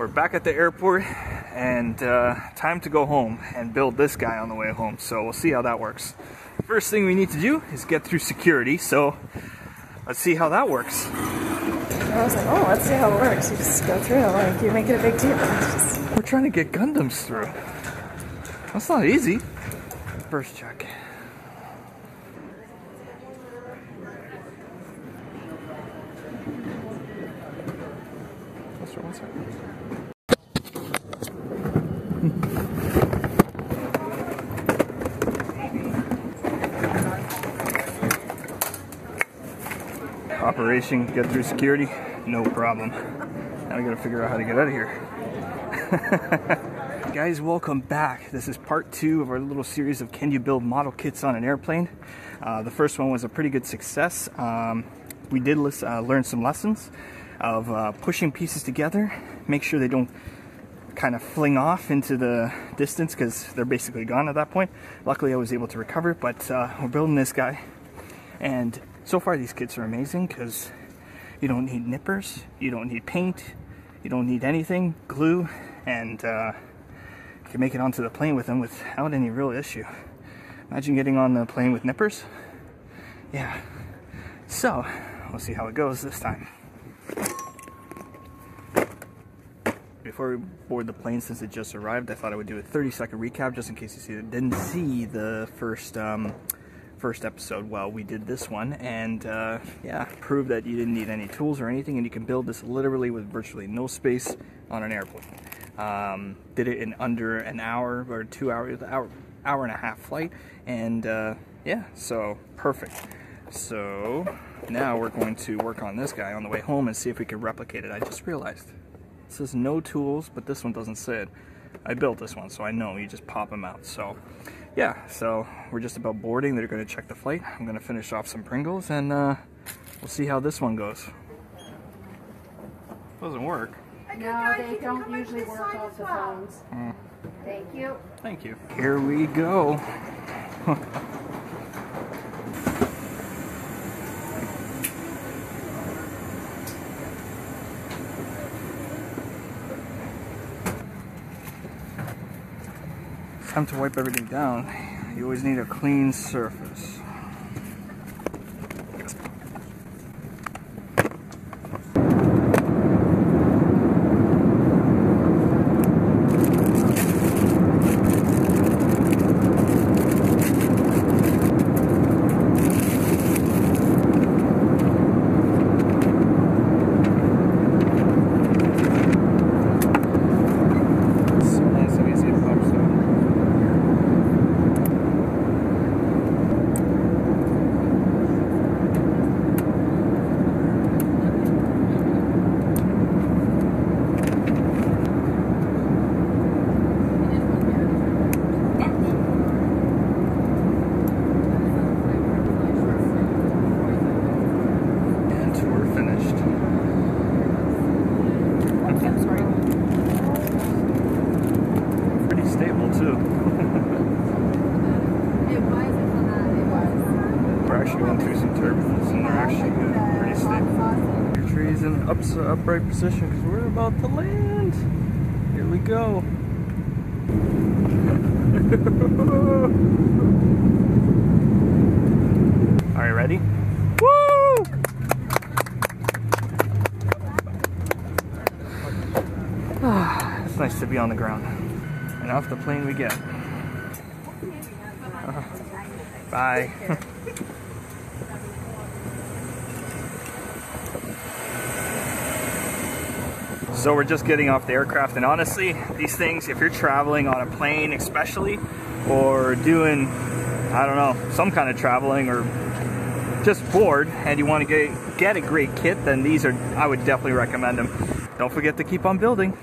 We're back at the airport, and time to go home and build this guy on the way home, so we'll see how that works. First thing we need to do is get through security, so let's see how that works. I was like, oh, let's see how it works. You just go through, like, you make it a big deal. We're trying to get Gundams through. That's not easy. First check. Closer, one second. Operation, get through security, no problem. Now we gotta figure out how to get out of here. Guys, welcome back. This is part two of our little series of Can You Build Model Kits on an Airplane? The first one was a pretty good success. We did learn some lessons of pushing pieces together. Make sure they don't kind of fling off into the distance because they're basically gone at that point. Luckily I was able to recover, but we're building this guy. And so far these kits are amazing because you don't need nippers, you don't need paint, you don't need anything, glue, and you can make it onto the plane with them without any real issue. Imagine getting on the plane with nippers. Yeah. So, we'll see how it goes this time. Before we board the plane, since it just arrived, I thought I would do a 30-second recap just in case you didn't see the first episode. Well, we did this one, and yeah, proved that you didn't need any tools or anything, and you can build this literally with virtually no space on an airplane. Did it in under an hour or 2 hours, hour and a half flight, and yeah, so perfect. So now we're going to work on this guy on the way home and see if we can replicate it. I just realized it says no tools, but this one doesn't say it. I built this one, so I know you just pop them out. So yeah, so we're just about boarding. They're going to check the flight. I'm going to finish off some Pringles, and we'll see how this one goes. Doesn't work. No, they don't usually work off the phones. Mm. Thank you. Thank you. Here we go. Time to wipe everything down. You always need a clean surface. Upright position because we're about to land. Here we go. All right, ready? Woo! It's nice to be on the ground. And off the plane we get. Bye. So we're just getting off the aircraft, and honestly, these things, if you're traveling on a plane especially, or doing, I don't know, some kind of traveling, or just bored, and you want to get a great kit, then these are, I would definitely recommend them. Don't forget to keep on building.